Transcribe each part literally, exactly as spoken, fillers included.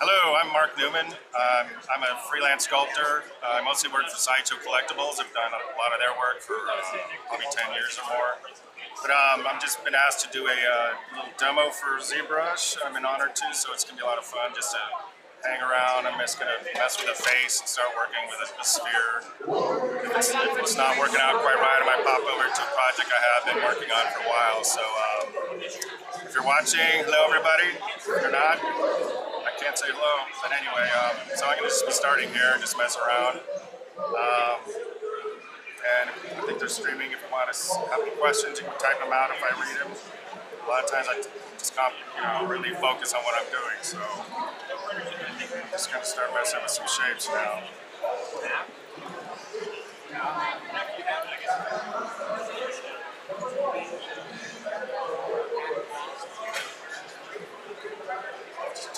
Hello, I'm Mark Newman. Um, I'm a freelance sculptor. Uh, I mostly work for Sideshow Collectibles. I've done a lot of their work for uh, probably ten years or more. But um, I've just been asked to do a uh, little demo for ZBrush. I'm an honor to, so it's going to be a lot of fun just to hang around. I'm just going to mess with a face and start working with a, a sphere. If it's, if it's not working out quite right, I might pop over to a project I have been working on for a while. So um, if you're watching, hello everybody. If you're not, I can't say hello. But anyway, um, so I'm going to just be starting here and just mess around. Um, and I think they're streaming. If you want to have any questions, you can type them out if I read them. A lot of times I just can't, you know, really focus on what I'm doing, so I'm just going to start messing with some shapes now. It's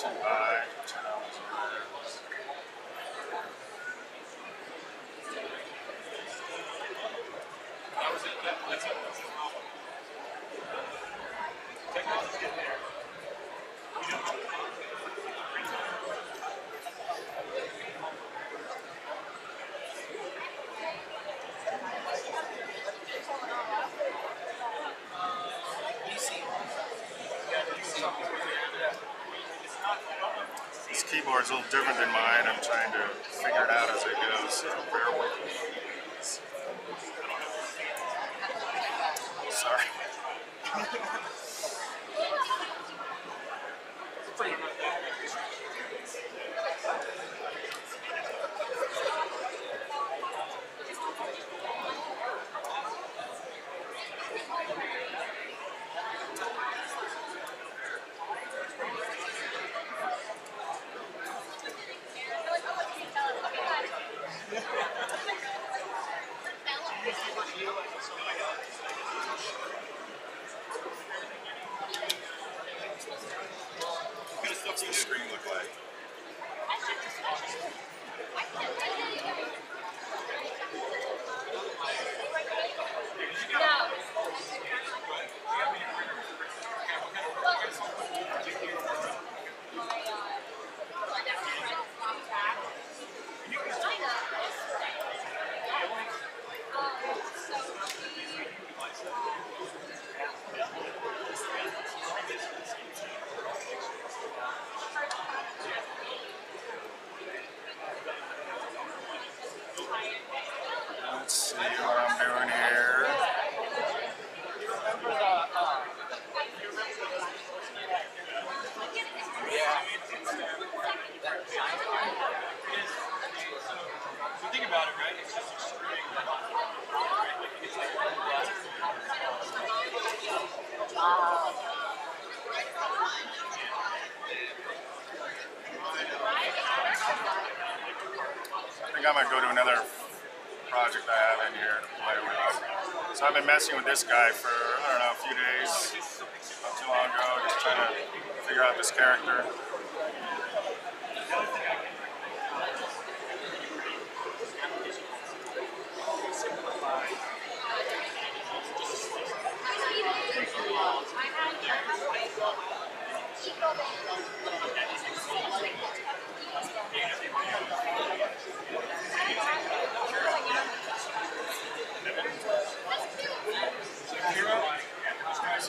too high. This keyboard's a little different than mine. I'm trying to figure it out as I go, so bear with me. Sorry. What's the screen look like? I might go to another project I have in here to play with. So I've been messing with this guy for, I don't know, a few days, not too long ago, just trying to figure out this character.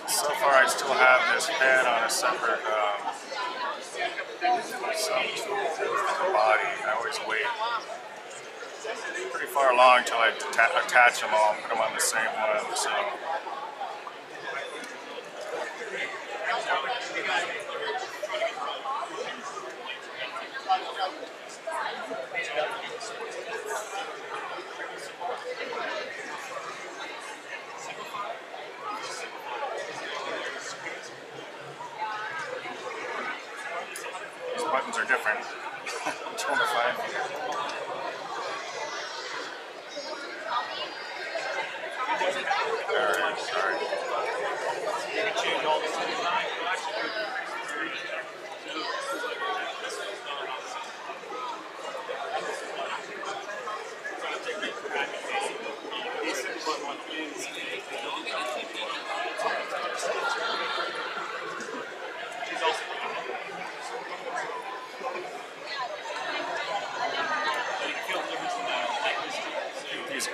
So far, I still have this head on a separate um, sub tool for the body. I always wait pretty far along till I attach them all and put them on the same one. So. Buttons are different. I'm trying to find Alright, sorry.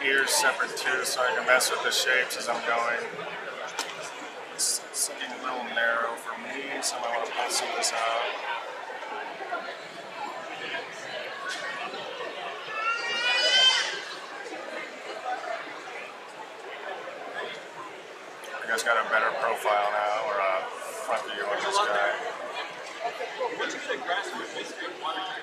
ears separate too, so I can mess with the shapes as I'm going. It's, it's getting a little narrow for me, so I want to pull some of this out. You guys got a better profile now, or a front view on this guy. Once you get a grasp of it, basically one eye.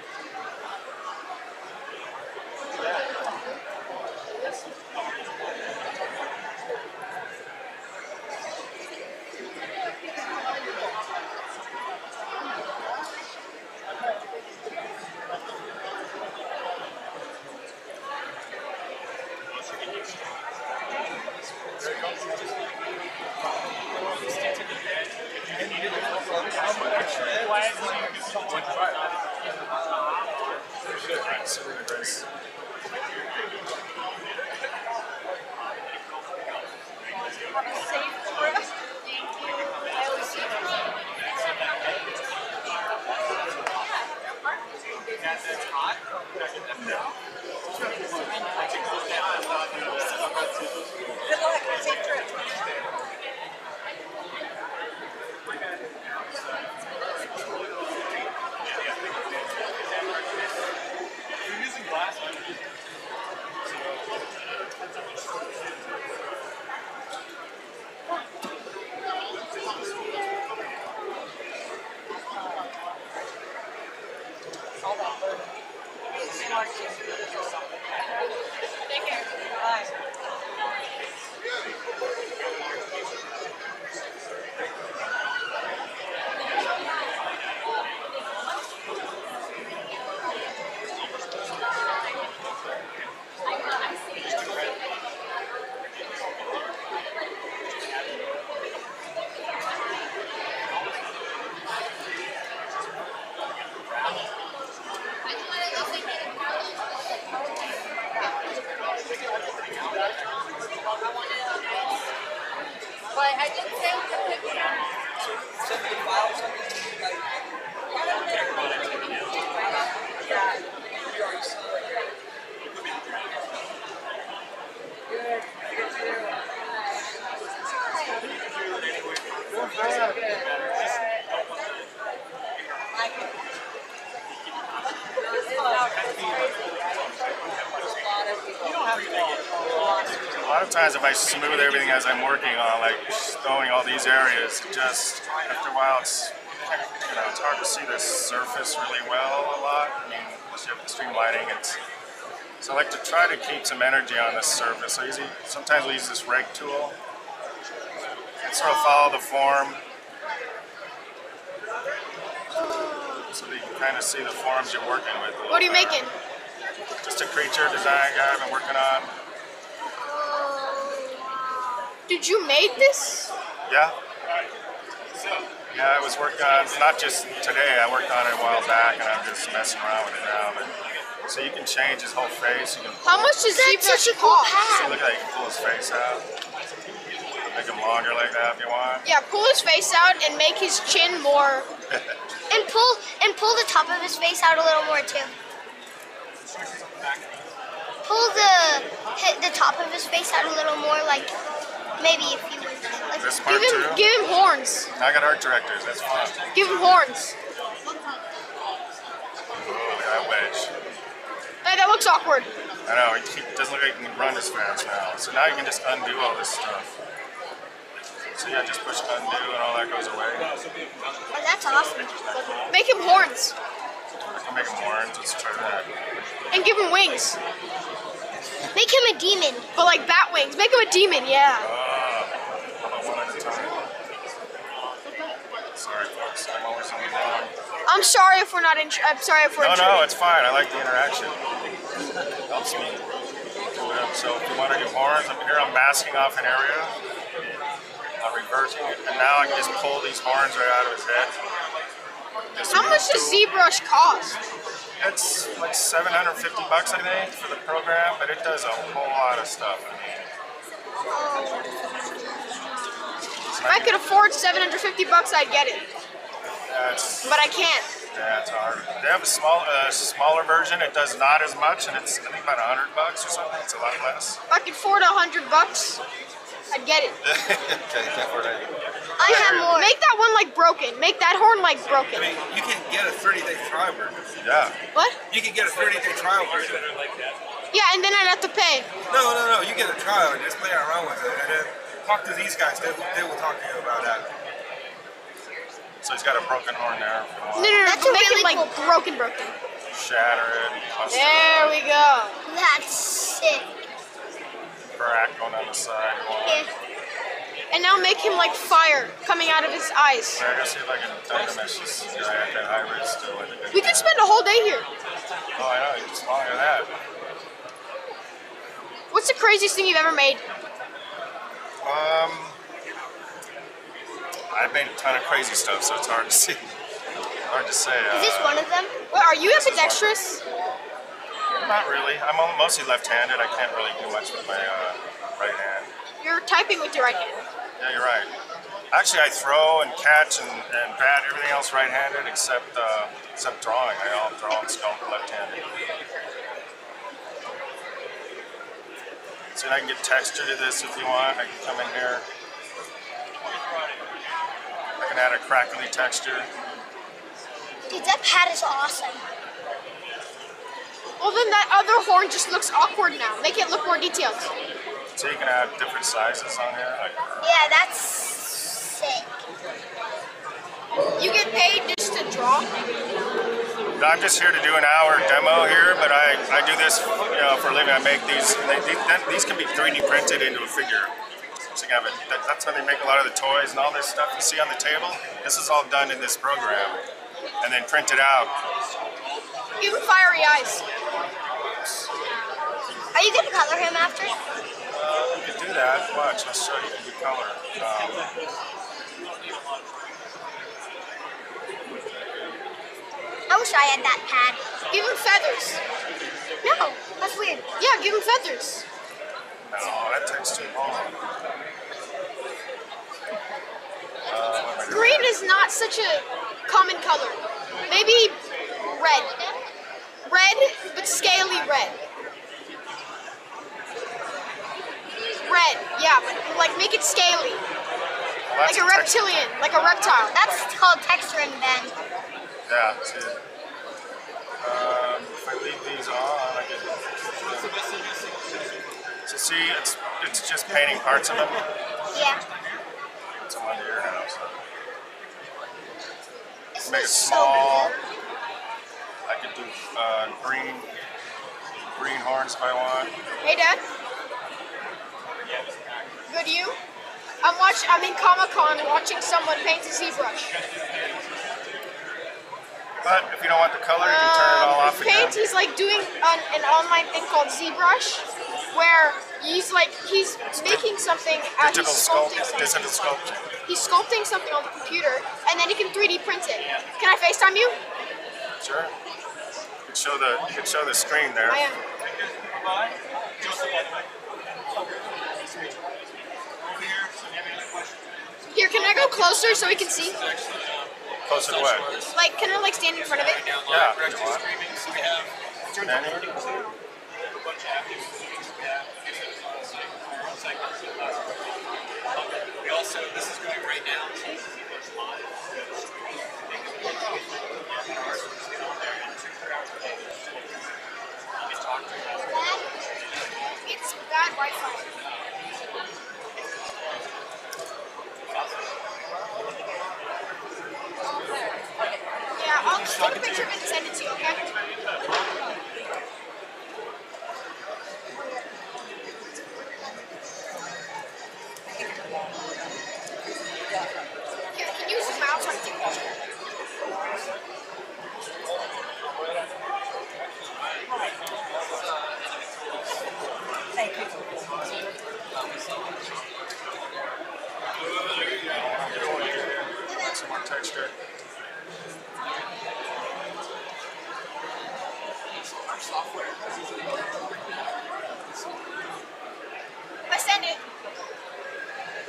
If I smooth everything as I'm working on, like throwing all these areas, just after a while, it's you know it's hard to see the surface really well a lot. I mean, unless you have extreme lighting, it's so I like to try to keep some energy on the surface. So usually, sometimes we use this rake tool and sort of follow the form, so that you can kind of see the forms you're working with. What are you better. making? Just a creature design guy I've been working on. Did you make this? Yeah. Yeah, I was working on, not just today, I worked on it a while back and I'm just messing around with it now. But, so you can change his whole face. You can How much does that such a cool hat? So look at that, you can pull his face out. Make him longer like that if you want. Yeah, pull his face out and make his chin more. and pull and pull the top of his face out a little more too. Pull the, the top of his face out a little more like Maybe if you would like, this give him too? give him horns. I got art directors, that's fun. Give him horns. Oh, that wedge. Hey, that looks awkward. I know, it doesn't look like you can run as fast now. So now you can just undo all this stuff. So yeah, just push undo and all that goes away. Oh, that's awesome. Make him horns. I can make him horns, let's try that. And give him wings. Make him a demon. But like bat wings. Make him a demon, yeah. Sorry, folks. I'm always on the wrong. I'm sorry if we're not in. I'm sorry if we're. No, no, it's fine. I like the interaction. It helps me. So if you want to do horns, I'm here. I'm masking off an area. I'm reversing it, and now I can just pull these horns right out of his head. Just How much does ZBrush cost? It's like seven hundred fifty bucks, I think, for the program, but it does a whole lot of stuff. I mean, if I could afford seven hundred fifty bucks, I'd get it. Yeah, but I can't. Yeah, it's hard. They have a small, uh, smaller version. It does not as much, and it's I think about a hundred bucks or something. It's a lot less. If I could afford a hundred bucks, I'd get it. Okay, can't afford it. I have more. Make that one like broken. Make that horn like broken. I mean, you can get a thirty day trial version. Yeah. What? You can get a thirty day trial version. Yeah, and then I'd have to pay. No, no, no. You get a trial and just play around with it, and then talk to these guys. They will, they will talk to you about that. So he's got a broken horn there. No, no, no, that's make really it like cool. broken, broken. Shatter it. There we go. That's sick. Crack on the side. Okay. And now make him like fire coming out of his eyes. I gotta see if I can tell him that's just I have that high risk still. We could spend a whole day here. Oh, I know. You just follow that. What's the craziest thing you've ever made? Um. I've made a ton of crazy stuff, so it's hard to see. Hard to say. Uh, Is this one of them? Well, are you ambidextrous? Not really. I'm mostly left-handed. I can't really do much with my uh, right hand. You're typing with your right hand. Yeah, you're right. Actually, I throw and catch and, and bat everything else right-handed except uh, except drawing. I all draw and sculpt left-handed. So I can get texture to this if you want. I can come in here. I can add a crackly texture. Dude, that pad is awesome. Well, then that other horn just looks awkward now. Make it look more detailed. So you can add different sizes on here? Like, yeah, that's sick. You get paid just to draw? I'm just here to do an hour demo here, but I, I do this you know, for a living. I make these. They, they, these can be three D printed into a figure. So have it. That, that's how they make a lot of the toys and all this stuff you see on the table. This is all done in this program and then printed out. You have fiery eyes. Are you going to color him after? Uh, you can do that. Watch, I'll show you. You can color. Um, I wish I had that pad. Give him feathers. No, that's weird. Yeah, give him feathers. No, that takes too long. Uh, Green is not such a common color. Maybe red. Red, but scaly red. Red, yeah, but like make it scaly. Well, like a reptilian, like a reptile. That's called texturing, Ben. Yeah, that's it. Um, if I leave these on, I get it. So see, it's it's just painting parts of them. Yeah. It's on here now. So. Make it small. I could do uh, green green horns if I want. Hey, Dad. Good you. I'm watching. I'm in Comic-Con watching someone paint a ZBrush. But if you don't want the color, you can turn it all um, off again. Paint. He's like doing an, an online thing called ZBrush, where he's like he's making something as he's sculpting something. Sculpt. He's sculpting something on the computer, and then he can three D print it. Yeah. Can I FaceTime you? Sure. You can show the you can show the screen there. I am. Here, can I go closer so we can see? Close it away. Like, can I like stand in front of it? Yeah. If you want. We also this is going right now. It's bad Wi-Fi. I'll take a picture of it and send it to you, okay? Here, can you zoom out so I can take a picture? Thank you. Some more texture. Software. I send it.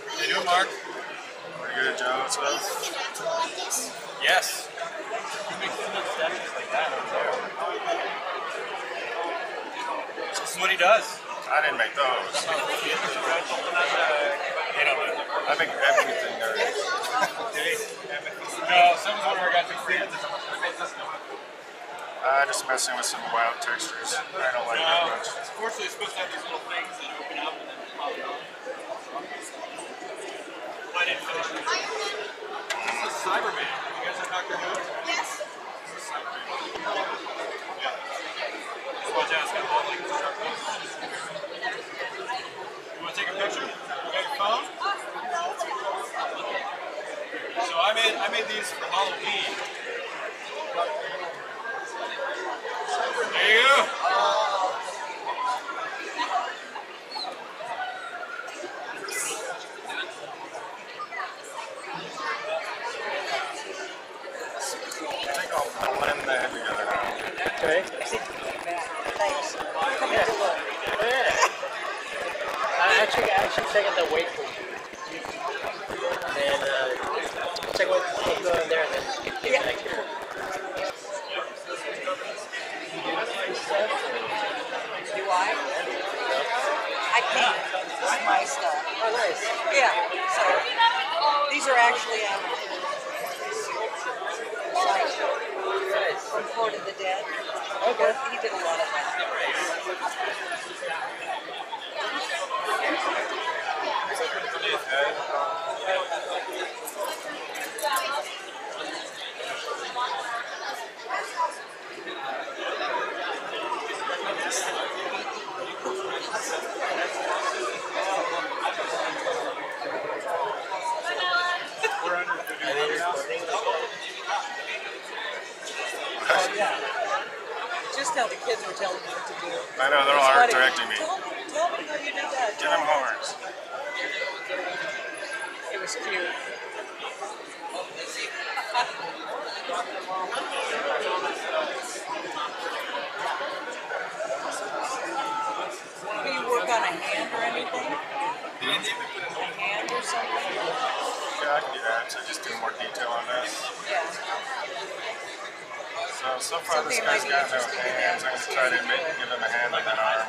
How you doing, Mark? Pretty good, Joe. What's up? Yes. That's what he does. I didn't make those. I make everything there is. No, someone's wondering where I got your friends. I'm just messing with some wild textures. I don't like that much. Unfortunately, it's supposed to have these little things that open up and then pop out. I didn't finish this. This is Cyberman. You guys have Doctor Who? Yes. This is Cyberman. Yeah. Just watch out. It's got all like sharp things. You want to take a picture? You got your phone? So I made I made these for Halloween. There you go. I think I'll blend that together now. Okay. Thanks. Come here. There. I should, I should check out the weight for you. And uh, check what what's going on there and then get yeah. back here. Do I? I can't. This is my stuff. Oh, nice. Yeah. So, these are actually um, nice. From Court of the Dead. Okay. He did a lot of that. Oh, yeah. Just now the kids were telling me what to do. I know, they're all art directing me. Tell me, tell me how you did that. Give them horns. It was cute. Do you work on a hand or anything? Hmm? A hand or something? Yeah, I can do that. So just do more detail on that. Yeah. So, so far something this guy's got no hands. I'm going to try to make, give him a hand and an arm.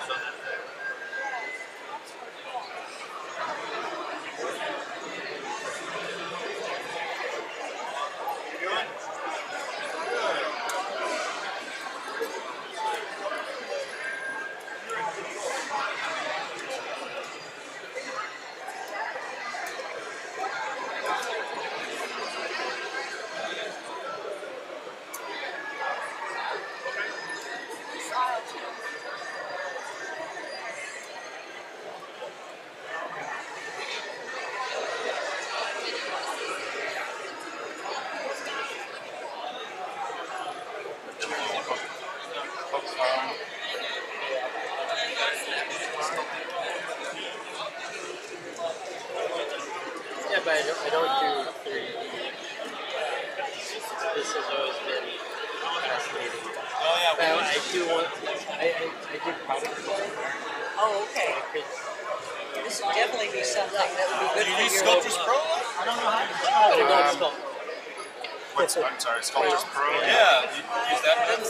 I'm sorry, Sculptors Pro. Yeah, you use that one.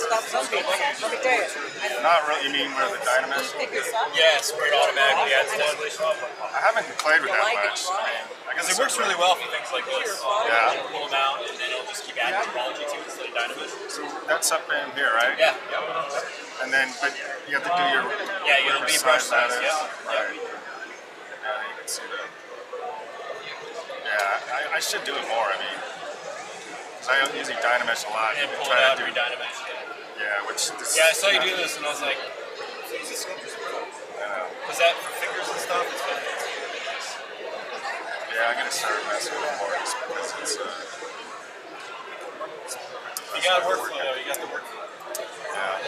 Not really, you mean where the Dynamesh? Yeah, it's sprayed automatically. Yeah, it's totally. I haven't played with that much. I guess it works really well for things like this. Yeah. You pull them out and then it'll just keep adding topology to it instead of Dynamesh. So that's up in here, right? Yeah. And then, but you have to do your. Yeah, you have to brush that. Yeah. Right. Yeah, you can see that. Yeah, I should do it more. I mean. I am using Dynamesh a lot. And pull it out every Dynamesh. Yeah, which this yeah, I saw you do this and I was like, use this Sculptors Pro. I know. Was that for fingers and stuff? It's been nice. Yeah, I'm gonna start messing with more because it's uh. You got a workflow though. You got the workflow. Yeah.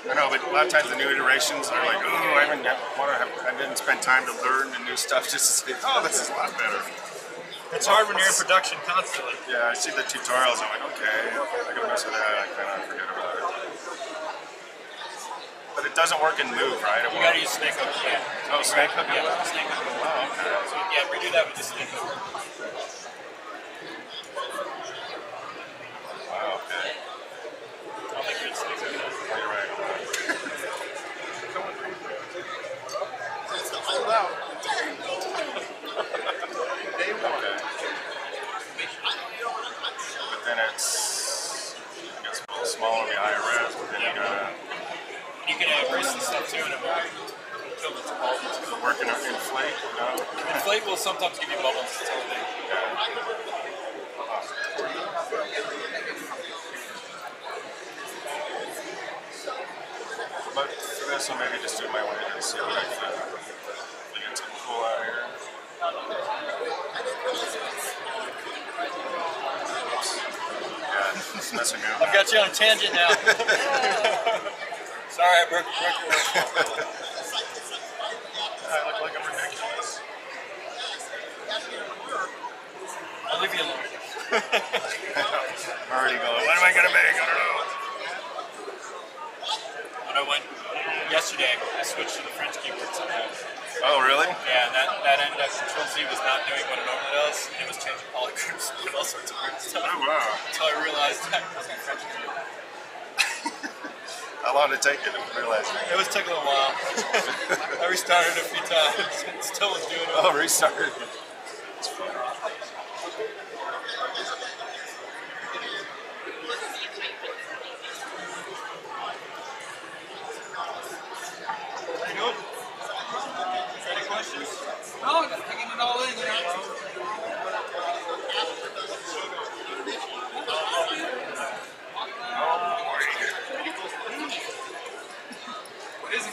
I know, but a lot of times the new iterations are like, oh, I haven't, I didn't spend time to learn the new stuff just to say, oh, this is a lot better. It's hard when you're in production constantly. Yeah, I see the tutorials, I'm like, okay, I can mess with that, I kind of forget about it. But it doesn't work in Move, right? It you gotta use Snake Hook, yeah. Oh, right. Snake Hook? Yeah, yeah. Snake Hook. Oh, okay. So, yeah, redo that with the Snake Hook. smaller than the I R S, but then yeah. you gotta... You can add risk and stuff too in a bag. Because the working on inflate, you know? Inflate will sometimes give you bubbles. That's all they do. But for this one, maybe just do my way and see what I can. We get some cool out here. It's messing me up. I've got you on a tangent now. Sorry, I broke your record. I look like I'm ridiculous. I'll leave you alone. I'm already going, what am I going to make? I don't know. When I went yesterday, I switched to the French keyboard sometimes. Oh, really? Yeah, and that, that ended up, Control Z was not doing what it normally does, and it was changing polygroups and all sorts of weird stuff. Oh, wow. Until I realized that it wasn't French keyboard. How long did it take you to realize that? It was taking a while. I restarted a few times, and still was doing it. Oh, restarted. It's fun. No, just taking it all in, you know. What is it?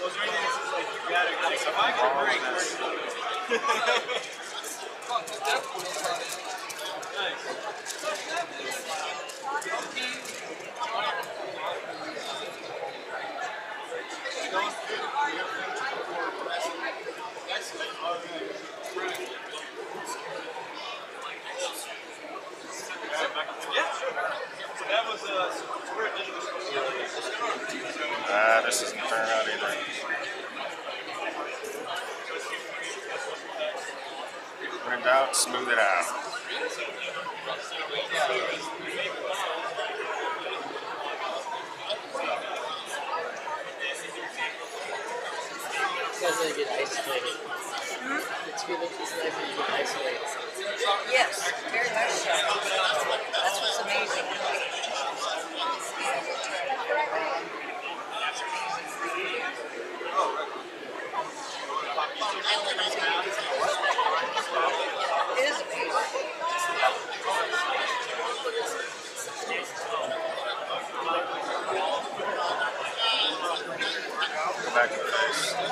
Those radiators is like dramatic. If I get a break, we're going to Ah, uh, this isn't turning out either. When in doubt, smooth it out. Sounds like you get isolated. Hmm? It's really just like you get isolated. Yes, very much so. That's what's amazing. Go back and face. So I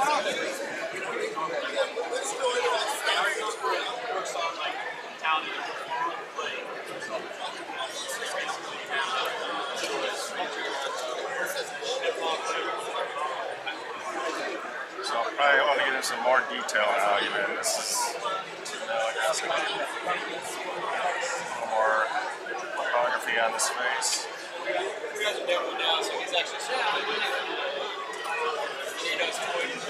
probably want to get into some more detail on how you did this. Is, you know, I guess I need more photography on this face. You guys are doing one now, so he's actually starting to do it. He knows toys.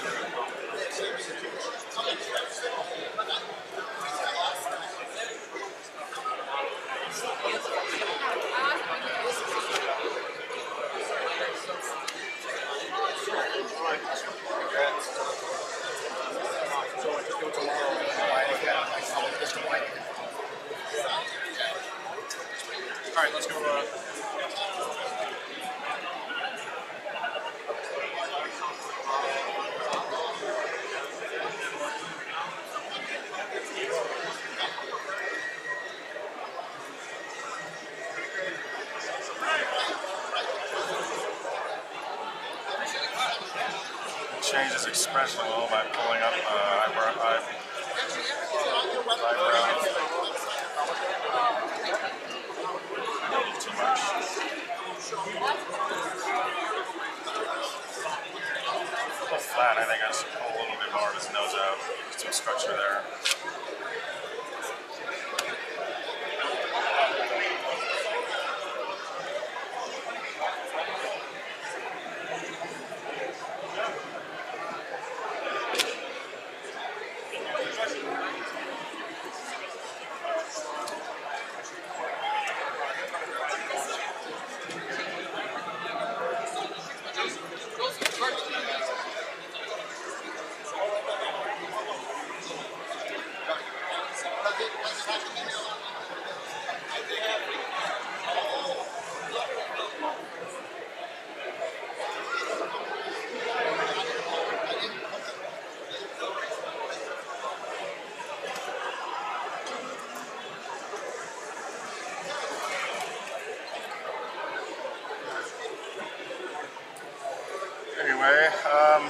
All right, let's go. Uh, change his expression a little by pulling up uh, eyebrow. eyebrow. Too much. A little flat, I think I just pull a little bit more of his nose out. Get some structure there. Okay, um,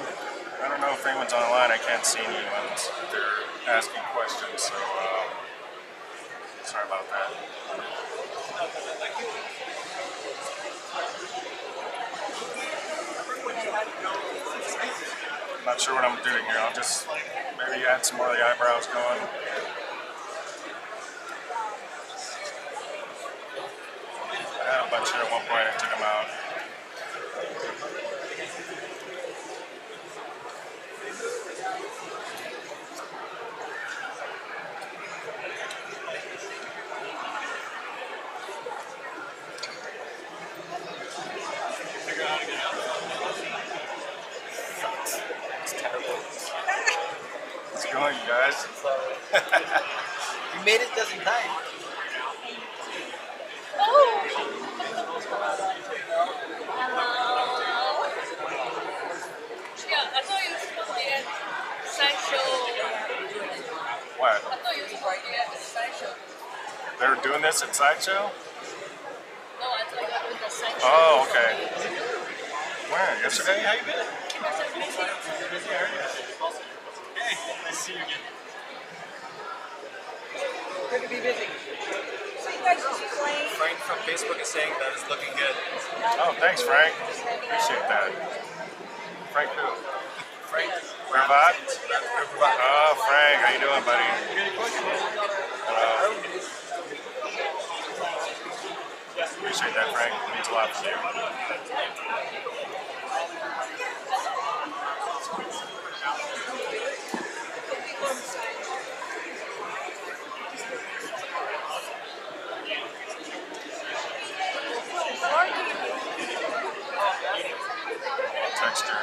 I don't know if anyone's online. I can't see anyone. They're asking questions, so um, sorry about that. I'm not sure what I'm doing here. I'll just maybe add some more of the eyebrows going. I had a bunch here at one point. I took them out. You made it doesn't die. Oh. Yeah, I thought you were supposed to be at Sideshow. What? I thought you were supposed to be at the Sideshow. They were doing this at Sideshow? No, I thought that was the Sideshow. Oh, okay. Where? Yesterday? How you been? Hey, nice to see you again. Good to be busy. So you guys just playing? Frank from Facebook is saying that it's looking good. Oh, thanks, Frank. Appreciate that. Frank who? Frank. Ravat? Oh, Frank. How you doing, buddy? Hello. Appreciate that, Frank. It means a lot to you. Texture. Yeah,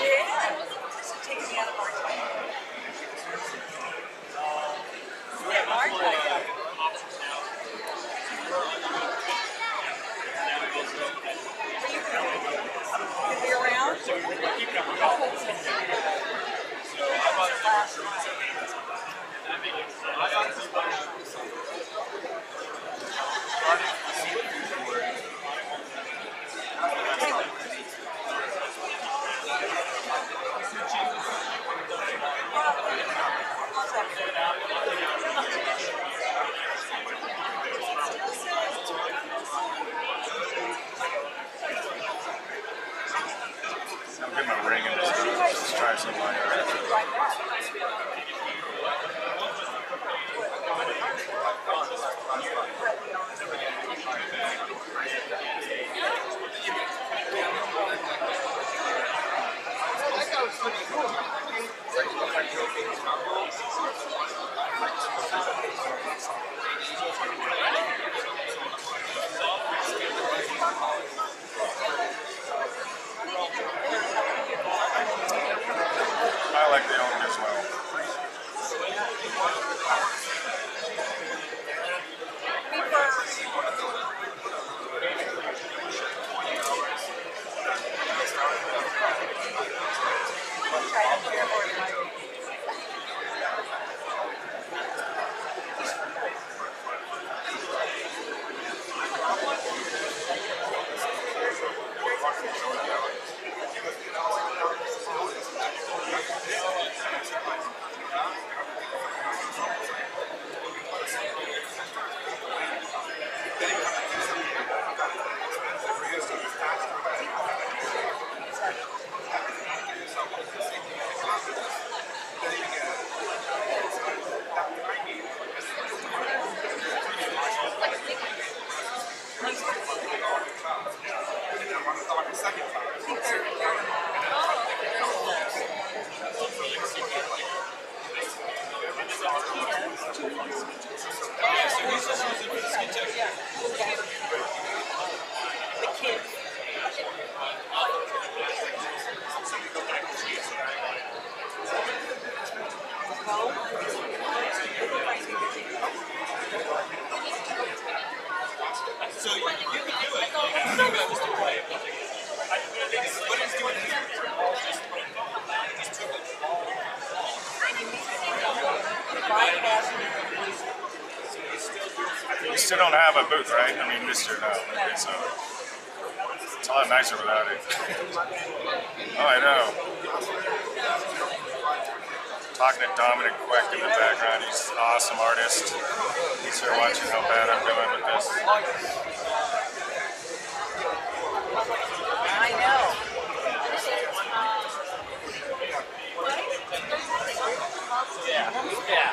this would take me out of our time. Yeah, our time. Are you going to be around? I'm getting my ring in this. Let's try some wine. I like the old as well. You still don't have a booth, right? I mean, this year now. Okay, so It's a lot nicer without it. Oh, I know. Talking to Dominic Quick in the background. He's an awesome artist. He's here watching how bad I'm doing with this. I know. Yeah. Yeah.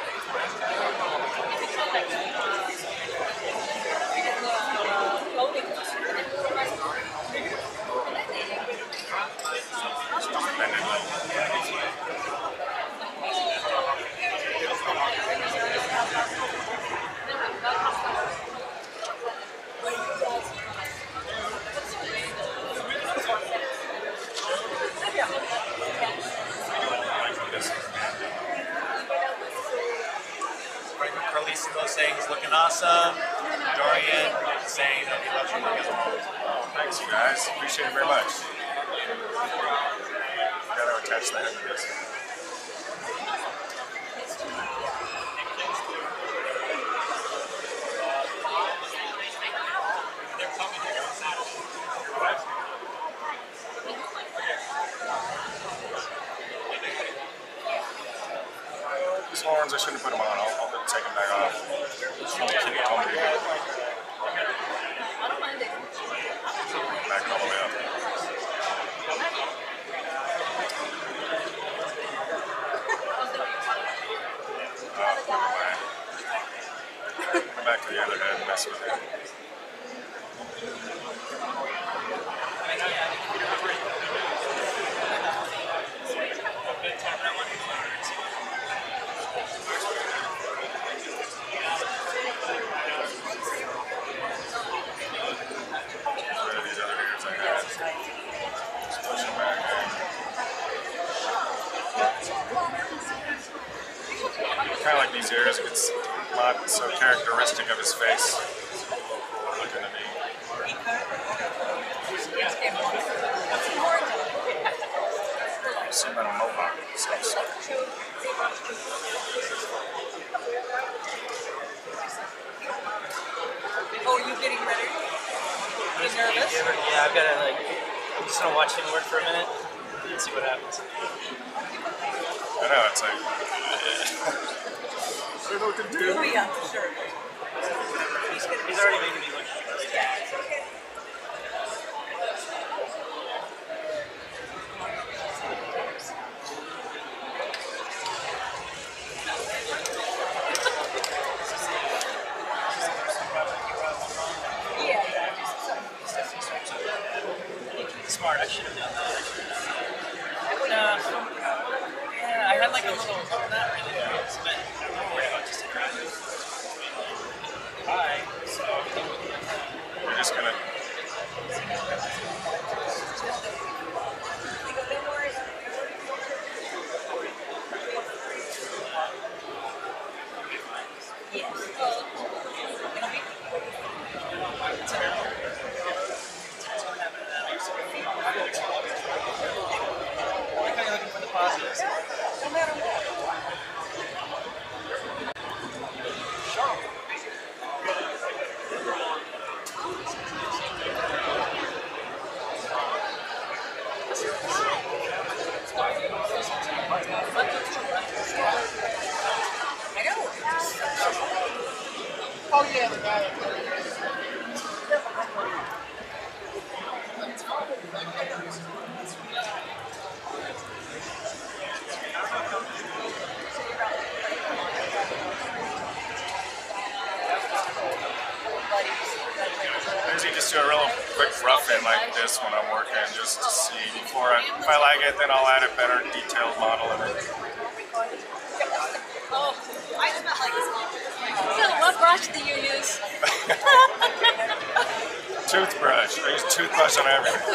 Saying he's looking awesome. Dorian saying that he loves you. Oh, thanks, you guys. Appreciate it very much. Gotta attach that to this. These horns, I shouldn't put them on. I'll, I'll take them back off. Back all the way up. Oh, come back to the other head and mess with it. These ears, it's not so characteristic of his face. Looking at me. Some little mohawk. Oh, are you getting ready? Are you nervous? Yeah, I've got to, like, I'm just going to watch him work for a minute and see what happens. I know, it's like... He's already making me look. Smart. I should have done that. I would have. I had like a little, not really nervous, but I'm not worried about just interacting. Hi. So we're just gonna. Yes. Why are you looking for the positives? No matter what. I know. Oh yeah, the guy. Usually just do a real quick rough in like this when I'm working, just to see before I, if I like it, then I'll add a better detailed model in it. Oh, I just not like this model. What brush do you use? Toothbrush. I use toothbrush on everything.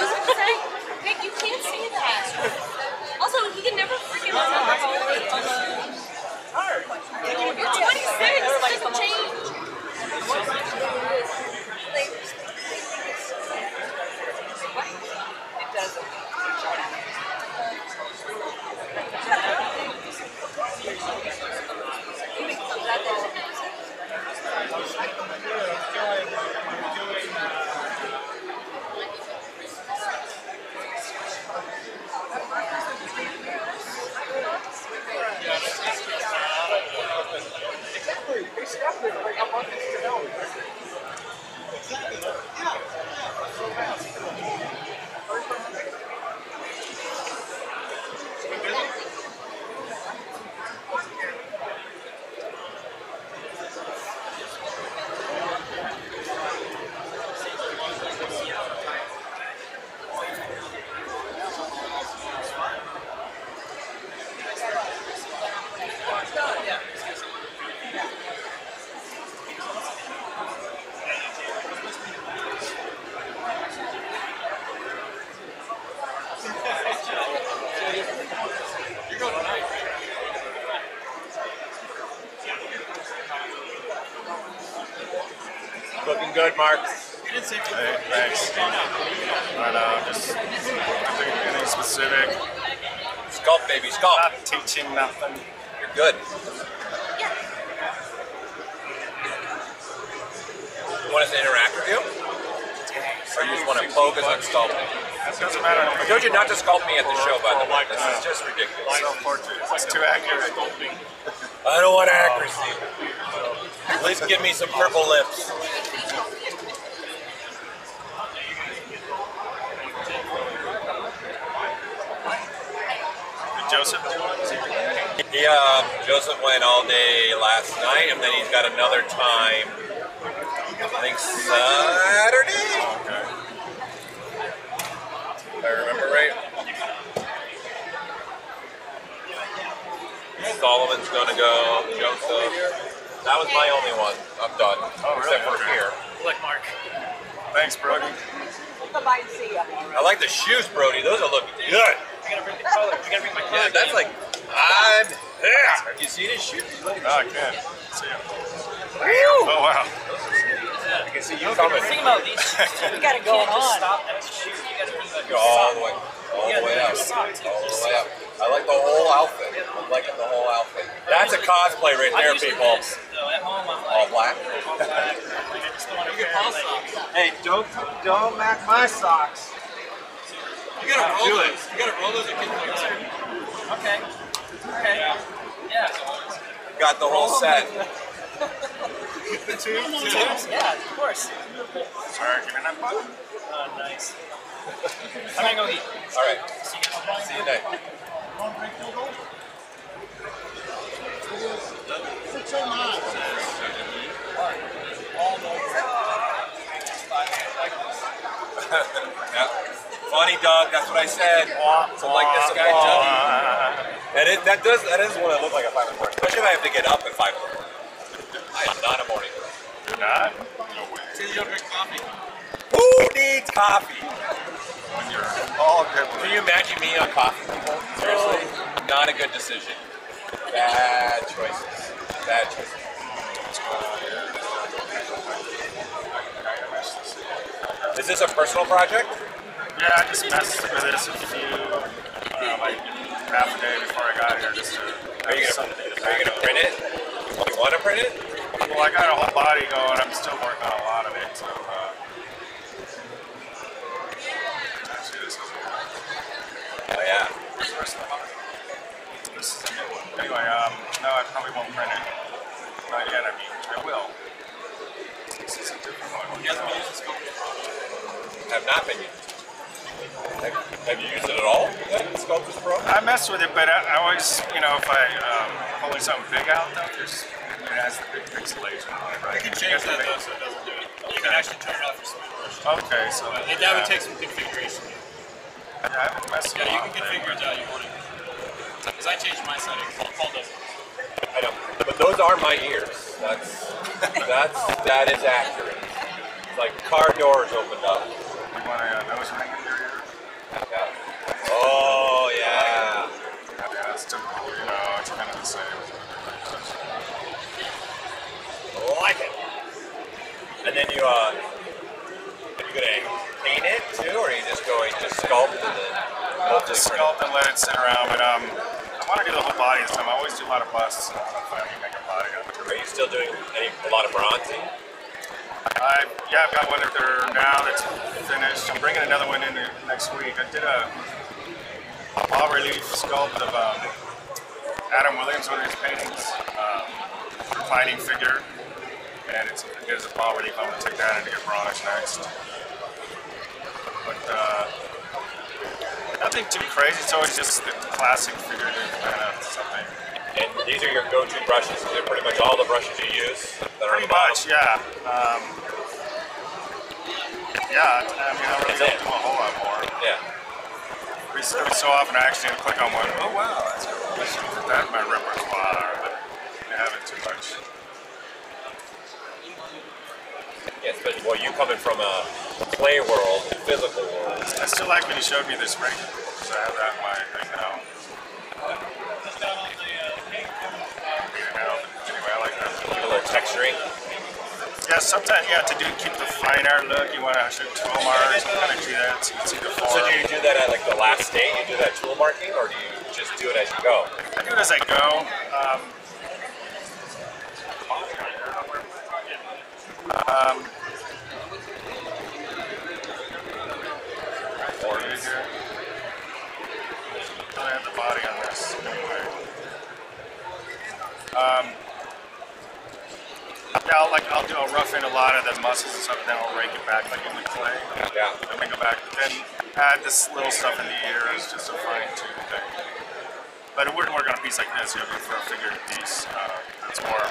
Nick, you can't see that. Also, he can never freaking on the hard. Hard. You're twenty-six. Doesn't change. We're doing, uh, Looking good, Mark. You didn't say anything. Hey, thanks. But uh, just anything specific. Sculpt, baby, sculpt. Not teaching nothing. You're good. Yeah. You want us to interact with you? Or you just want to poke us on sculpting? That doesn't matter. I told you not to sculpt me at the show, by the way. This is just ridiculous. It's too accurate. I don't want accuracy. At least give me some purple lips. Joseph? Yeah, Joseph went all day last night, and then he's got another time, I think Saturday? Okay. If I remember right. Solomon's gonna go, Joseph. That was my only one. I'm done. Oh, really? Except for here. Look, Mark. Thanks, Brody. Bye-bye, see ya. I like the shoes, Brody. Those are looking good. I gotta bring the color. I gotta bring my color. Yeah, that's like, I'm here. You see this shoot? Oh, I can. See him. Oh, wow. I can see you coming. Think about these shoes, too. You gotta go on. Stop that shoot. You gotta bring the go all the way. All the way up. All the way up. I like the whole outfit. I'm liking the whole outfit. That's a cosplay right there, people. At home, I'm like, all black. All black. I just don't want to wear it. Hey, don't, don't mack my socks. You gotta roll those. You gotta roll those. Okay. Okay. Yeah. Yeah. Got the whole set. The two? Two? Yeah, of course. Sorry, give me that button. Oh, nice. I'm gonna go eat. All right. See you guys. See you tonight. Six or nine. All those. Yeah. Funny dog, that's what I said. So like this guy does. And it, that does that is what I look like at five in the morning. Especially if I have to get up at five in the morning. I am not a morning person. You're not? No way. See, you don't drink coffee. Who needs coffee? When you're all good. Can you imagine me on coffee, people? Seriously? Not a good decision. Bad choices. Bad choices. Is this a personal project? Yeah, I just messed with this a few, uh, like half a day before I got here. Just to, are you gonna, are you gonna print it? Do you want to print it? Well, I got a whole body going. I'm still working on a lot of it. So, uh, actually, this is. Oh yeah. Where's the rest of the body? This is a new one. Anyway, um, no, I probably won't print it. Not yet. I mean, I will. This is a different one. You guys have used this sculpture? I have not been used. Have, have you used it at all? Sculptors Pro? I mess with it, but I, I always, you know, if I um, pull something big out, though, just it has the big pixelation on it, right? You can change that though, so it doesn't do it. Okay. You can actually turn it off for SpeedBrush. Okay, so uh, that yeah. would take some configuration. Yeah, I haven't messed with it. Yeah, you can configure it out. You want it? Because I changed my settings. Paul doesn't. I know, but those are my ears. That's that's that is accurate. It's like car doors opened up. You want a nose ring in your ear? Yeah. Oh, yeah. Yeah, it's typical, you know, it's kind of the same. Like it. And then you, uh, are you going to paint it too, or are you just going to sculpt and then? I'll just sculpt and let it sit around, but um, I want to do the whole body this time. I always do a lot of busts, and I don't know if I can make a body up. Are you still doing any, a lot of bronzing? I, yeah, I've got one out there now that's finished. I'm bringing another one in next week. I did a, a bas relief sculpt of um, Adam Williams, one of his paintings, um, reclining figure. and it's, it gives a pot where you come and take that into your products next. But uh, nothing too crazy. It's always just the classic figurative kind of something. And these are your go-to brushes. They're pretty much all the brushes you use. That are pretty much, yeah. Um, yeah, I mean, I really don't do a whole lot more. Yeah. Every so often, I actually click on one. Oh wow, that's cool. I should put that in my repertoire, but I haven't too much. Yeah, especially well, you coming from a play world, a physical world. I still like when you showed me this ring, because I have that in my thing now. Anyway, I like that. A little texturing. Yeah, sometimes you have to do keep the fine art look. You want to show tool marks and kind of do that so you can see the form. So do you do that at like the last day? You do that tool marking, or do you just do it as you go? I do it as I go. Um, um, I have the body on this anyway. Um, Yeah, I'll, like, I'll, do, I'll rough in a lot of the muscles and stuff, and then I'll rake it back like in the clay. Yeah. Then we go back, then add this little stuff in the ears, just a fine-tune thing. But it wouldn't work on a piece like this, you have to throw a figured piece. Uh, it's more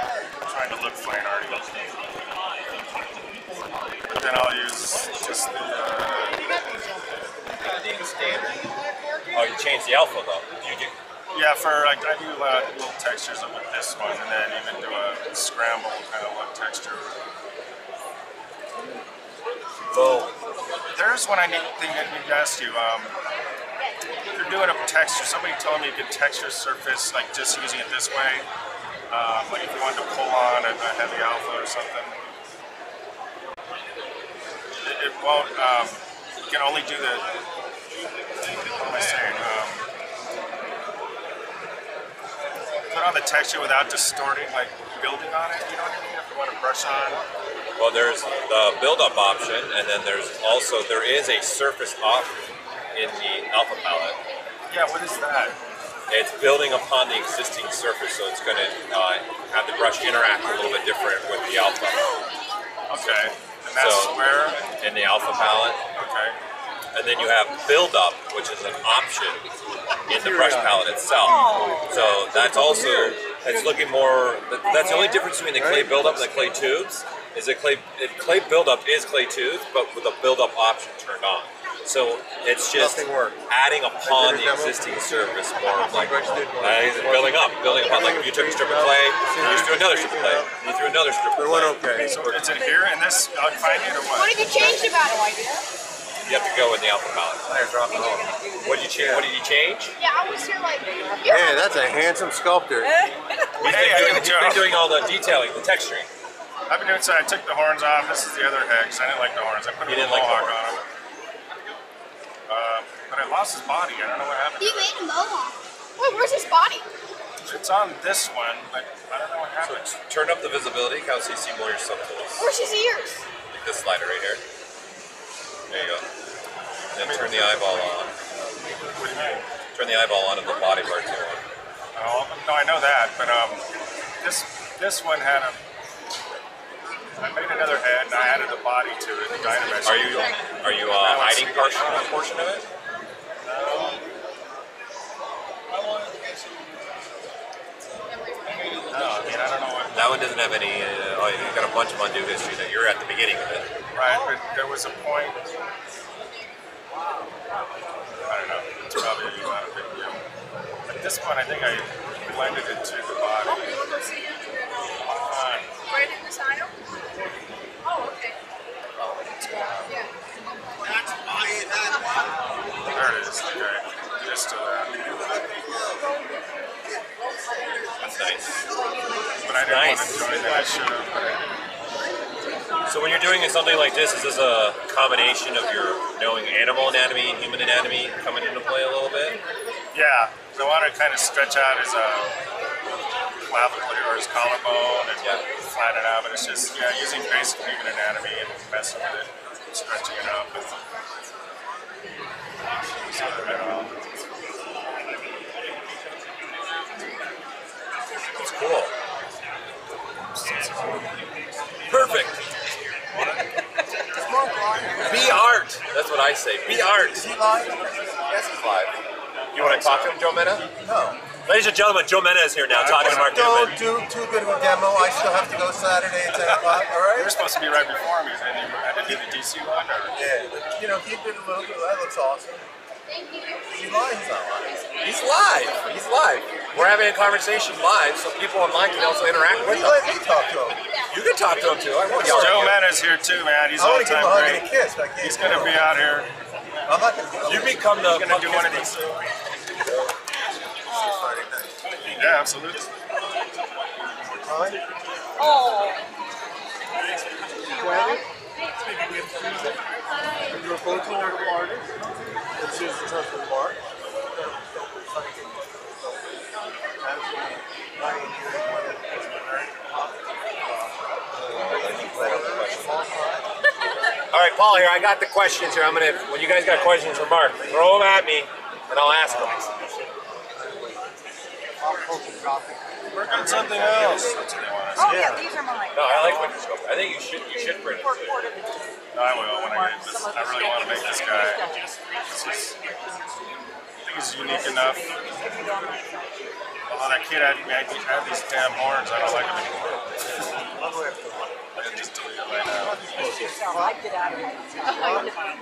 trying to look fine arty. But then I'll use just the... Uh, oh, you changed the alpha, though. You do Yeah, for like I do uh, little textures with this one, and then even do a scramble kind of look texture. Oh, there's one I need thing that we asked you. Um, if you're doing a texture, somebody told me you could texture surface like just using it this way. Um, like if you wanted to pull on a, a heavy alpha or something, it, it won't. Um, you can only do the. What am I saying? Um, Put on the texture without distorting, like building on it. You know what I mean? If you want to brush on. Well, there's the build-up option, and then there's also there is a surface off in the alpha palette. Yeah, what is that? It's building upon the existing surface, so it's going to uh, have the brush interact a little bit different with the alpha. Okay. And that's so, where in the alpha palette. Okay. And then you have build-up, which is an option in the brush palette itself. So that's also, it's looking more, that's the only difference between the clay build-up and the clay tubes, is that clay, clay build-up is clay tubes, but with a build-up option turned on. So it's just adding upon the existing surface more of like, uh, building up, building upon, like if you took a strip of clay, you just do another strip of clay, you threw another strip of clay. So it's in here, and this, I'll find it or what? What have you changed about it? You have to go in the alpha palette. What did you change? Yeah. What did you change? Yeah, I was here like. Man, that's a handsome sculptor. He's hey, been, doing, been doing all the detailing, the texturing. I've been doing so. I took the horns off. This is the other head. I didn't like the horns. I put a little mohawk on him. Uh, but I lost his body. I don't know what happened. You made a mohawk. Wait, where's his body? It's on this one, but I don't know what happened. So turn up the visibility, so you see more your subtitles. Where's his ears? Like this slider right here. There you go. Then turn the eyeball on. What do you mean? Turn the eyeball on and the body parts you want. Oh, no, I know that, but um, this this one had a. I made another head and I added a body to it. Dynamite. Are you are you uh, hiding part, a portion of it? No. No, I mean I don't know what. That one doesn't have any. Uh, oh, you've got a bunch of undo history that you're at the beginning of it. Right, but there was a point. I don't know, it's probably not a big deal. At this point, I think I blended it to the body. Right in this aisle? Oh, okay. Yeah. There it is, okay. Just to that. That's nice. But I didn't nice. want to join that, I should have. So when you're doing something like this, is this a combination of your knowing animal anatomy and human anatomy coming into play a little bit? Yeah, so I want to kind of stretch out his uh, clavicle or his collarbone and yeah. flatten it out, but it's just yeah, using basic human anatomy and messing with it, and stretching it out. With That's cool. Yeah. Be art. That's what I say. Be art. Is he live? Yes, he's live. You want to talk to him, Joe Menna? No. Ladies and gentlemen, Joe Menna is here now talking to Mark. Don't do too good of a demo. I still have to go Saturday at ten o'clock, all right? You're supposed to be right before me, and you had to do the D C one. Yeah, but, you know, keep it a little bit. That looks awesome. Thank you. He's live. He's not live. He's live. He's live. We're having a conversation live, so people online can also interact with him. You talk to him. You can talk to him too. I want y'all. Joe Menna's here too, man. He's all time great. Kiss, he's gonna be out here. I'm not gonna. You become the. Gonna do one of these. Yeah, absolutely. Oh. You're a photo artist. It's just a tough bar. All right, Paul here. I got the questions here. I'm gonna. When you guys got questions for Mark, throw them at me, and I'll ask them. Work on something else. Oh yeah, these are mine. No, I like when you go. I think you should you should print it. No, I will when I get this. I really want to make this guy. This is, I think it's unique enough. Well, that kid had, had these damn horns. I don't like them anymore. I can just delete it right now. I get out of it. I'm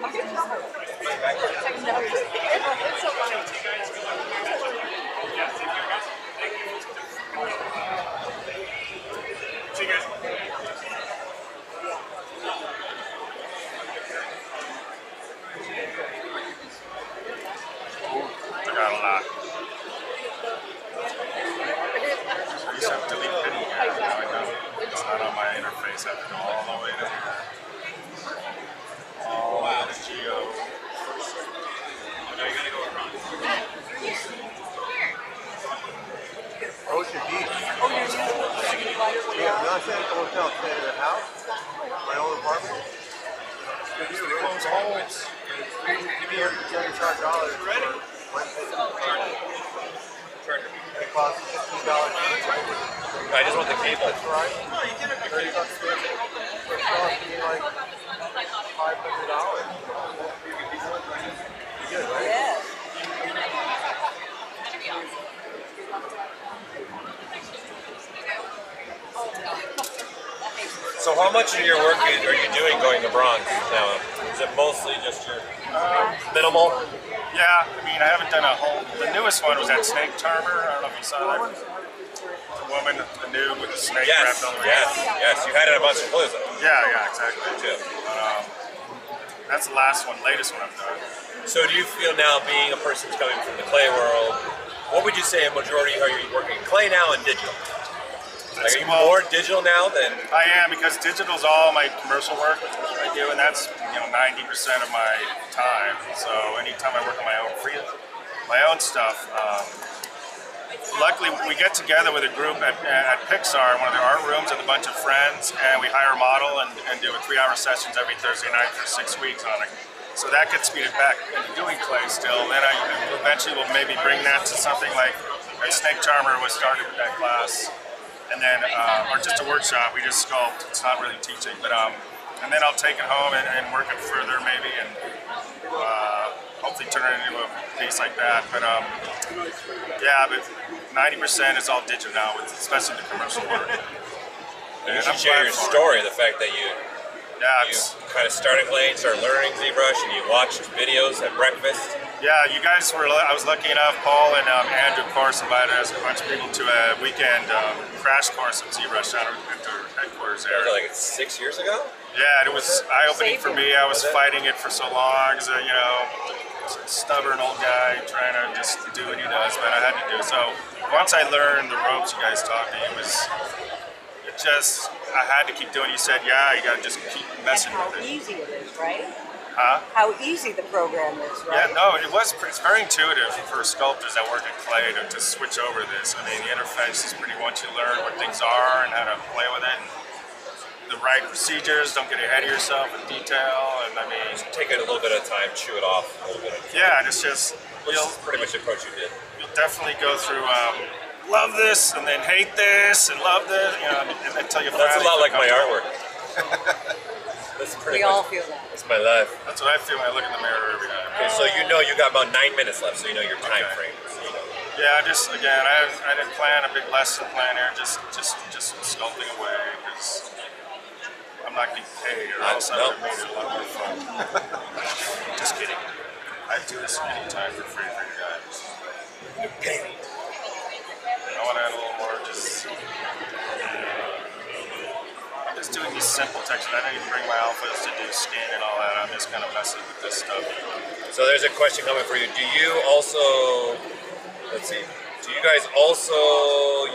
gonna tell her. It's so funny. See you guys. I got a lot. I used to have to delete video games. Now I know it's not on my interface. I have to go all the way to here. All out of Geo. Now you gotta go around. Ocean Beach. Oh, you're using the We have not stayed at the hotel, stayed at a house, my own apartment. It's going to close holes. Give me your seventy-five dollars for Wednesday. It costs fifteen dollars. I just want the cable. That's right. thirty bucks for it. It costs me like five hundred dollars. Pretty good, right? Yeah. So how much of your work are you doing going to Bronx now? Is it mostly just your um, minimal? Yeah, I mean, I haven't done a whole... The newest one was at Snake Tarver. I don't know if you saw that. The woman, the new with the snake yes, wrapped on the Yes, head. yes, you had it at a bunch of blues. Yeah, yeah, exactly. Too. But, um, that's the last one, latest one I've done. So do you feel now, being a person coming from the clay world, what would you say a majority are you working clay now and digital? Like, are you more digital now than? I am, because digital is all my commercial work I do, and that's, you know, ninety percent of my time. So anytime I work on my own free, my own stuff. Um, luckily, we get together with a group at, at Pixar, in one of their art rooms, with a bunch of friends, and we hire a model and, and do a three-hour sessions every Thursday night for six weeks on it. So that gets me back into doing clay still. Then I eventually will maybe bring that to something like a Snake Charmer was started with that class. And then, uh, or just a workshop, we just sculpt. It's not really teaching, but um, and then I'll take it home and, and work it further, maybe, and uh, hopefully turn it into a piece like that. But um, yeah, but ninety percent is all digital now, especially the commercial work. And you should share your story, the fact that you, yeah, you kind of started late, started learning ZBrush, and you watched videos at breakfast. Yeah, you guys were, I was lucky enough, Paul and um, Andrew Carson invited us, a bunch of people, to a weekend um, crash course at ZBrush out at their headquarters there. Was like six years ago? Yeah, and it was eye-opening for me. I was fighting it for so long, as a, you know, stubborn old guy trying to just do what he does, but I had to do it. So once I learned the ropes you guys taught me, it was it just, I had to keep doing it. You said, yeah, you gotta just keep messing with it. How easy it is, right? Huh? How easy the program is, right? Yeah, no, it was. It's very intuitive for sculptors that work in clay to, to switch over this. I mean, the interface is pretty. Once you learn what things are and how to play with it, and the right procedures. Don't get ahead of yourself with detail. And I mean, just take it a little bit at a time, chew it off a little bit at a time. Yeah, and it's just. Which is pretty much the approach you did. You'll definitely go through. Um, love this, and then hate this, and love this. You know, until you. Well, that's a lot like my artwork. That's pretty we much, all feel that. That's my life. That's what I feel when I look in the mirror every night. Okay, so you know you got about nine minutes left, so you know your time okay. frame. So you know. Yeah, I just, again, I, I didn't plan a big lesson plan here, just, just, just sculpting away, because I'm not getting paid or else I would have made it a lot more fun. Just kidding. I do this anytime for free for you guys. You're paid. I want to add a little more, just... Just doing these simple textures. I didn't even bring my alphas to do skin and all that. I'm just kind of messing with this stuff. So there's a question coming for you. Do you also, let's see, do you guys also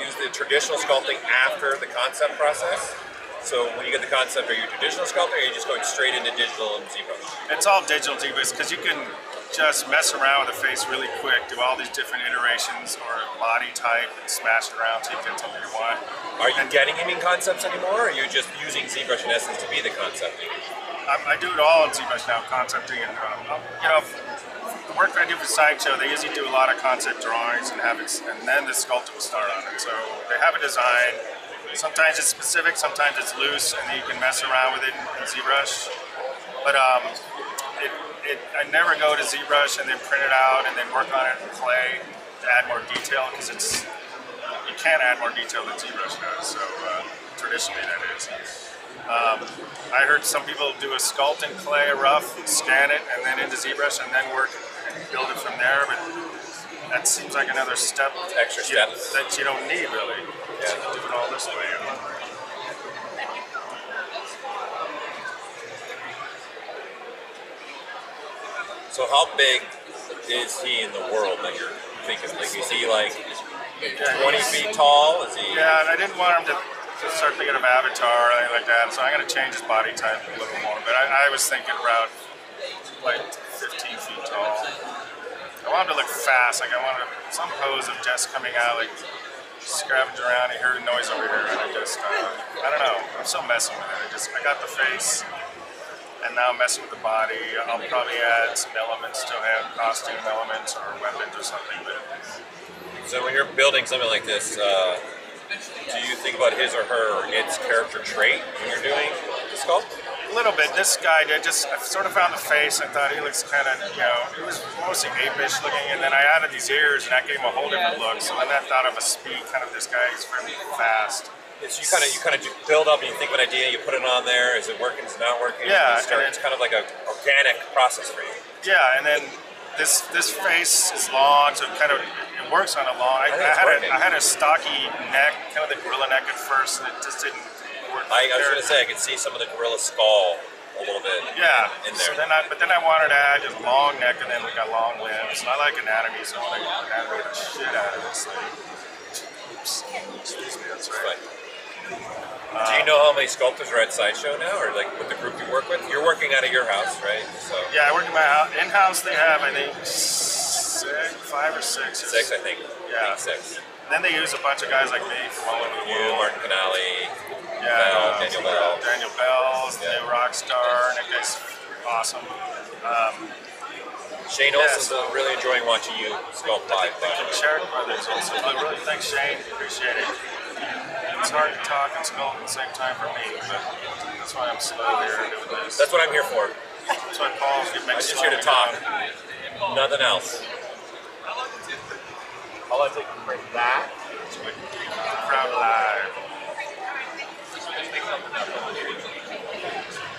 use the traditional sculpting after the concept process? So when you get the concept, are you traditional sculpting or are you just going straight into digital and ZBrush? It's all digital ZBrush because you can just mess around with the face really quick, do all these different iterations or body type and smash it around till you get something you want. Are you and getting any concepts anymore, or are you just using ZBrush in essence to be the concept? I, I do it all in ZBrush now, concepting and, um, you know, the work that I do for Sideshow, they usually do a lot of concept drawings and have it, and then the sculpting will start on it. So they have a design, sometimes it's specific, sometimes it's loose, and then you can mess around with it in, in ZBrush. But, um, It, it, I never go to ZBrush and then print it out and then work on it in clay to add more detail, because it's you can't add more detail than ZBrush does. So uh, traditionally that is. Um, I heard some people do a sculpt in clay, rough, scan it, and then into ZBrush and then work and build it from there. But that seems like another step, extra you, steps that you don't need really. Yeah. You can do it all this way. You know? So how big is he in the world that you're thinking? Like, is he like twenty feet tall? Is he? Yeah, and I didn't want him to, to start thinking of Avatar or anything like that, so I'm going to change his body type a little more. But I, I was thinking around like fifteen feet tall. I wanted to look fast. Like I wanted some pose of Jess coming out, like scavenging around. He heard a noise over here, and I just, uh, I don't know. I'm still messing with it. I just, I got the face. And now messing with the body, I'll probably add some elements to him, costume elements or weapons or something. So when you're building something like this, uh, do you think about his or her or its character trait when you're doing the sculpt? A little bit. This guy did. Just I sort of found the face. I thought he looks kind of, you know, he was mostly ape-ish looking, and then I added these ears, and that gave him a whole different look. So then I thought of a speed, kind of this guy is really fast. So you kind of you kind of build up and you think of an idea, you put it on there. Is it working? Is it not working? Yeah, and it's kind of like an organic process for you. Yeah, and then this this face is long, so it kind of it works on a long. I, I, I had a, I had a stocky neck, kind of the gorilla neck at first, and it just didn't work. I, I was going to say I could see some of the gorilla skull a little bit. Yeah, in there. So then I, but then I wanted to add a long neck, and then we got long limbs. And I like anatomy, so I like animate the shit out of this thing. Oops, excuse me, that's right. Do you know how many sculptors are at Sideshow now, or like with the group you work with? You're working out of your house, right? So yeah, I work in my house. In house, they have I think six, five or six. Or six, I think. Yeah, I think six. Then they use a bunch of guys like me from all over the world. Martin Finale, yeah, Bell, Daniel Bell, Daniel Bell, yeah. New rock star. Nick is awesome. Um, Shane yeah, also so really enjoying watching you sculpt live. Thank you, Sherrick Brothers. Also, I really thanks Shane. Appreciate it. It's hard to talk and sculpt at the same time for me, but that's why I'm slow here doing this. That's what I'm here for. That's why Paul's getting I'm just here to talk. Down. Nothing else. All I take from that is with Crowd Live.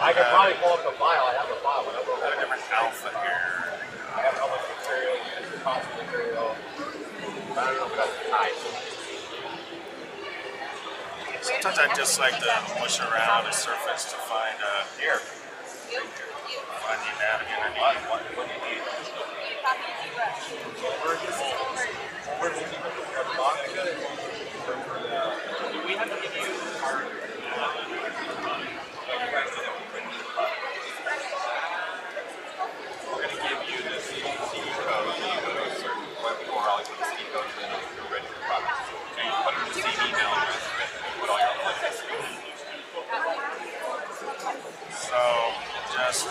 I could probably pull up the file. I have a file. I have a different alpha here. I have all the material, the cost of material. I don't know if that's the type. Sometimes I just like to push around a surface to find uh, here. Find the anatomy I need. What do you need? Do we have to give you our... We're going to give you the C D code so you go to a certain web URL, you put the C D code in and you're ready for products. So you put it in the C D now. So, just,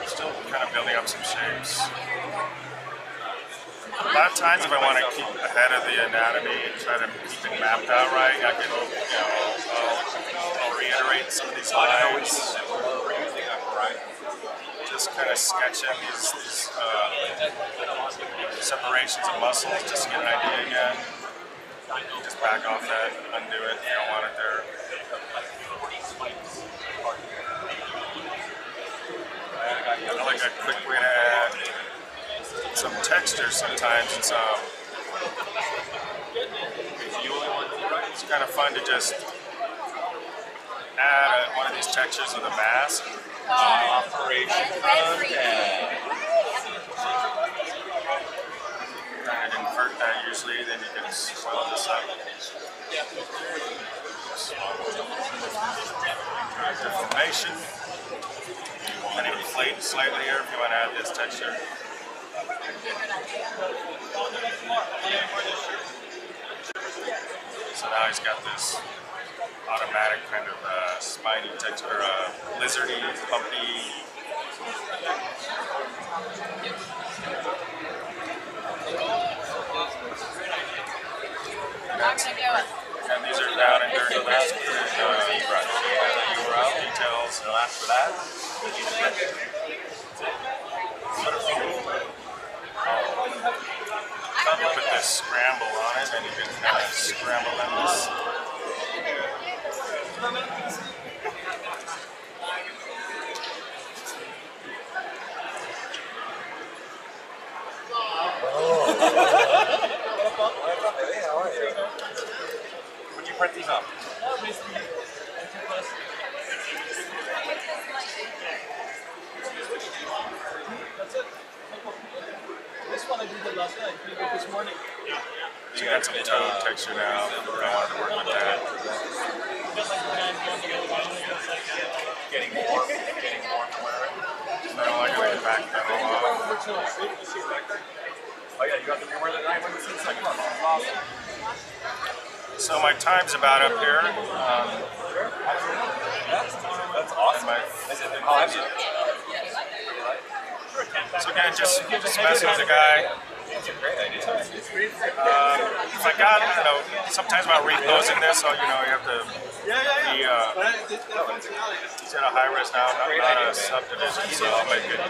we're still kind of building up some shapes. A lot of times if I want to keep ahead of the anatomy and try to keep it mapped out right, I can, you know, I'll, I'll, I'll read reiterate some of these lines that we're using on the right. Just kind of sketch out these, these uh, separations of muscles just to get an idea again. Just back off that, undo it, you don't want it there. I like a quick way to add some texture sometimes, and so it's kind of fun to just add a, one of these textures of the mask. Uh, Operation Hook, and kind of invert that usually, then you can swell this up. Deformation. And inflate slightly here if you want to add this texture. So now he's got this automatic kind of uh, spiny texture, uh, lizardy, bumpy. And these are down and dirty last with the U R L details and last for that. You put this scramble on it and you can kind of scramble in this. Would you print these up? That's it. This one I did the last night, did it this morning. Yeah. So you got some toe texture now, I wanted to work with that. Getting warm, getting warm to wear it. I don't like the way the back pedal off. Oh yeah, you got the rewear that night when it's in the second one. So my time's about up here. Um, That's awesome. My, I'll have you. So again, just, just mess with the guy. It's a great idea. Um, if I got, you know, sometimes about reposing this, so you know, you have to be, uh, he's at a high res now, not, not a subdivision, so I'll make it,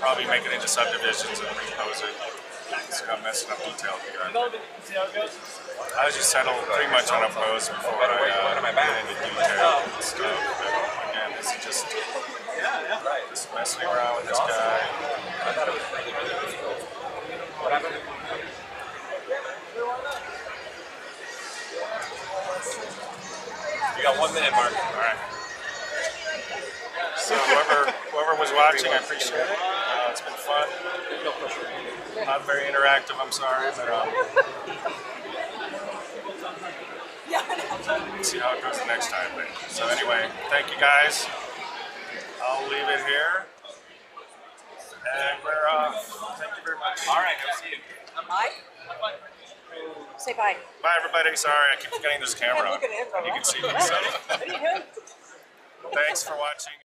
probably make it into subdivisions and repose it. So I'm messing up detail. I was just settled pretty much on a pose before I uh, get into detail and stuff. But again, this is just, just messing around with this guy. I thought it was really, really cool. What happened? You got one minute, Mark. All right. So whoever whoever was watching, I appreciate it. Uh, it's been fun. Not very interactive. I'm sorry, but um, we'll see how it goes the next time. But, so anyway, thank you guys. I'll leave it here. And we're off. Thank you very much. All right, I'll see you. Bye. Say bye. Bye, everybody. Sorry, I keep forgetting this camera on. You can see me. So. Thanks for watching.